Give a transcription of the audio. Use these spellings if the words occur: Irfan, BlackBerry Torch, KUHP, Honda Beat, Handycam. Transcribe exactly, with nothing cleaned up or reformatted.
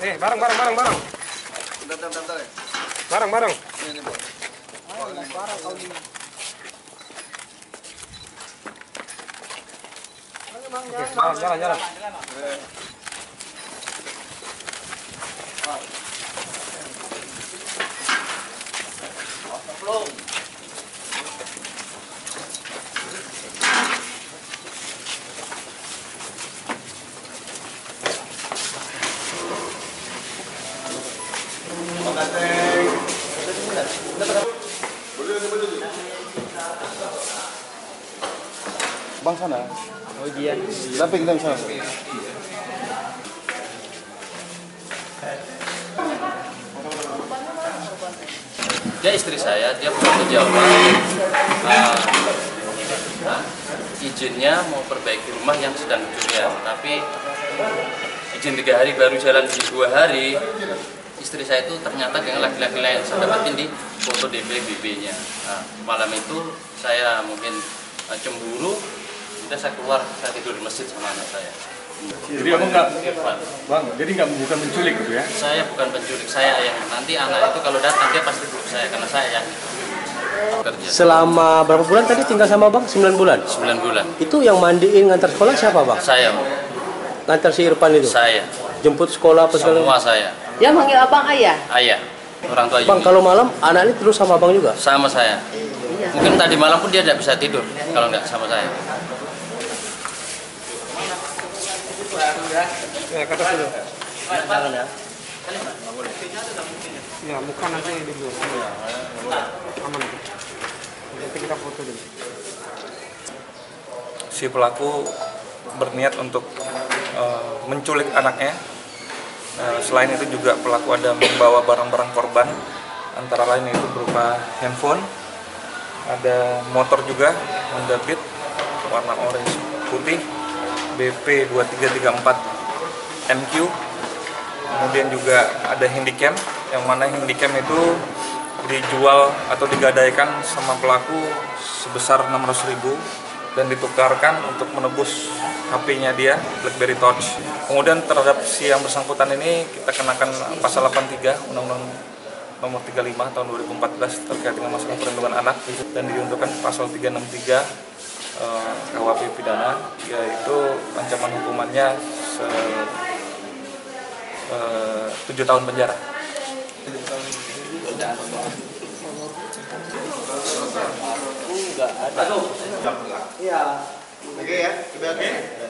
Nih, bareng, bareng, bareng, bareng. Bentar, bentar, bentar ya. Bareng, bareng. Ini, ini, bareng. Ayo, bareng kau ini. Oke, jalan, jalan, jalan. Belum. Bang sana. Oh dia. Samping kita sana. Dia istri saya, dia pulang ke Jawa, uh, nah, izinnya mau perbaiki rumah yang sedang dicurian, tapi izin tiga hari baru jalan di dua hari. Istri saya itu ternyata dengan laki-laki lain, saya dapatin di foto D P B B-nya. Nah, malam itu saya mungkin cemburu, udah saya keluar, saya tidur di masjid sama anak saya. Jadi kamu nggak, Bang, jadi nggak bukan penculik gitu ya? Saya bukan penculik, saya yang nanti anak itu kalau datang dia pasti peluk saya karena saya yang kerja. Selama berapa bulan tadi tinggal sama Bang? sembilan bulan? sembilan bulan. Itu yang mandiin ngantar sekolah siapa Bang? Saya. Ngantar si Irfan itu? Saya. Jemput sekolah apa segala? Semua saya. Ya manggil abang ayah? Ayah. Orang tua. Bang juga. Kalau malam anak ini terus sama Bang juga? Sama saya. Iya. Mungkin tadi malam pun dia tidak bisa tidur kalau nggak sama saya. Ya, kata dulu. Tangan ya. Enggak boleh. Ya, muka nanti dulu. Aman. Nanti kita foto dulu. Si pelaku berniat untuk uh, menculik anaknya. Uh, selain itu juga pelaku ada membawa barang-barang korban, antara lain itu berupa handphone, ada motor juga Honda Beat warna orange putih. B P dua tiga tiga empat M Q, kemudian juga ada Handycam, yang mana Handycam itu dijual atau digadaikan sama pelaku sebesar enam ratus ribu dan ditukarkan untuk menebus H P-nya dia, BlackBerry Torch. Kemudian terhadap si yang bersangkutan ini kita kenakan pasal delapan puluh tiga Undang-Undang Nomor tiga puluh lima tahun dua ribu empat belas terkait dengan masalah perlindungan anak dan diuntukkan pasal tiga enam tiga K U H P pidana, yaitu ancaman hukumannya se, uh, tujuh tahun penjara. Oke ya, oke.